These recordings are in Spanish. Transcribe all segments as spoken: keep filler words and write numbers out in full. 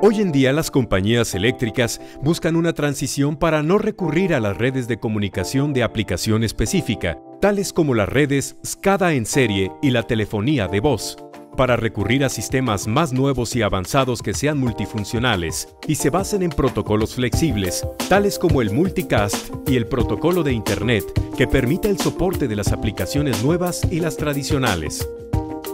Hoy en día las compañías eléctricas buscan una transición para no recurrir a las redes de comunicación de aplicación específica, tales como las redes SCADA en serie y la telefonía de voz, para recurrir a sistemas más nuevos y avanzados que sean multifuncionales y se basen en protocolos flexibles, tales como el multicast y el protocolo de Internet, que permite el soporte de las aplicaciones nuevas y las tradicionales.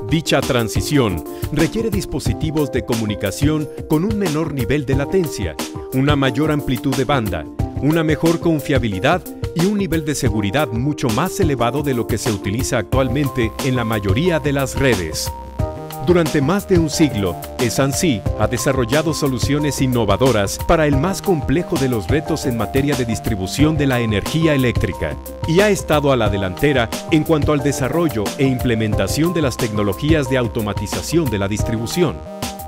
Dicha transición requiere dispositivos de comunicación con un menor nivel de latencia, una mayor amplitud de banda, una mejor confiabilidad y un nivel de seguridad mucho más elevado de lo que se utiliza actualmente en la mayoría de las redes. Durante más de un siglo, S and C ha desarrollado soluciones innovadoras para el más complejo de los retos en materia de distribución de la energía eléctrica y ha estado a la delantera en cuanto al desarrollo e implementación de las tecnologías de automatización de la distribución.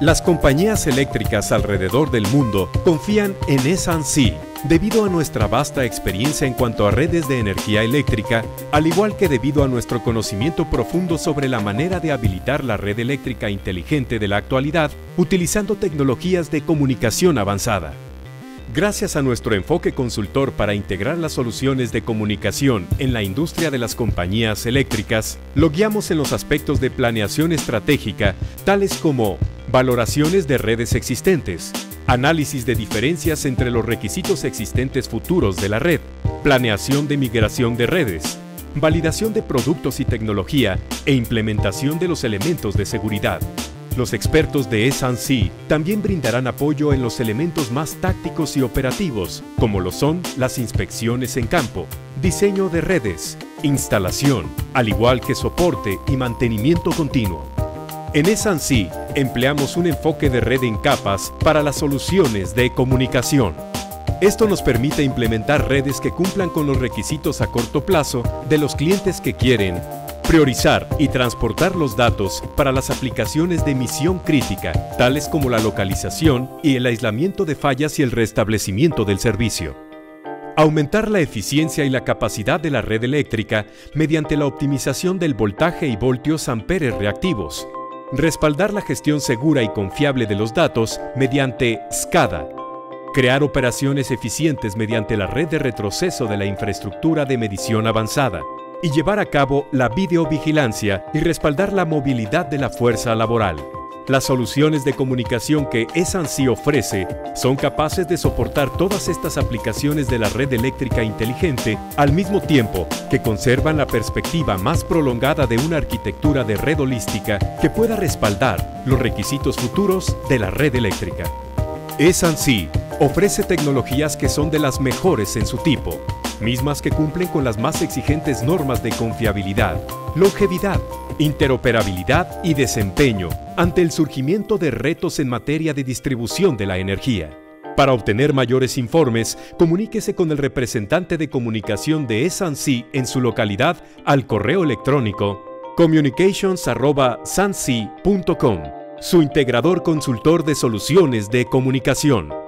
Las compañías eléctricas alrededor del mundo confían en S and C debido a nuestra vasta experiencia en cuanto a redes de energía eléctrica, al igual que debido a nuestro conocimiento profundo sobre la manera de habilitar la red eléctrica inteligente de la actualidad, utilizando tecnologías de comunicación avanzada. Gracias a nuestro enfoque consultor para integrar las soluciones de comunicación en la industria de las compañías eléctricas, lo guiamos en los aspectos de planeación estratégica, tales como valoraciones de redes existentes, análisis de diferencias entre los requisitos existentes futuros de la red, planeación de migración de redes, validación de productos y tecnología e implementación de los elementos de seguridad. Los expertos de S and C también brindarán apoyo en los elementos más tácticos y operativos, como lo son las inspecciones en campo, diseño de redes, instalación, al igual que soporte y mantenimiento continuo. En S and C empleamos un enfoque de red en capas para las soluciones de comunicación. Esto nos permite implementar redes que cumplan con los requisitos a corto plazo de los clientes que quieren priorizar y transportar los datos para las aplicaciones de misión crítica, tales como la localización y el aislamiento de fallas y el restablecimiento del servicio. Aumentar la eficiencia y la capacidad de la red eléctrica mediante la optimización del voltaje y voltios amperes reactivos. Respaldar la gestión segura y confiable de los datos mediante SCADA. Crear operaciones eficientes mediante la red de retroceso de la infraestructura de medición avanzada. Y llevar a cabo la videovigilancia y respaldar la movilidad de la fuerza laboral. Las soluciones de comunicación que S and C ofrece son capaces de soportar todas estas aplicaciones de la red eléctrica inteligente al mismo tiempo que conservan la perspectiva más prolongada de una arquitectura de red holística que pueda respaldar los requisitos futuros de la red eléctrica. S and C ofrece tecnologías que son de las mejores en su tipo, mismas que cumplen con las más exigentes normas de confiabilidad, longevidad, interoperabilidad y desempeño ante el surgimiento de retos en materia de distribución de la energía. Para obtener mayores informes, comuníquese con el representante de comunicación de S and C en su localidad al correo electrónico communications arroba s and c punto com, su integrador consultor de soluciones de comunicación.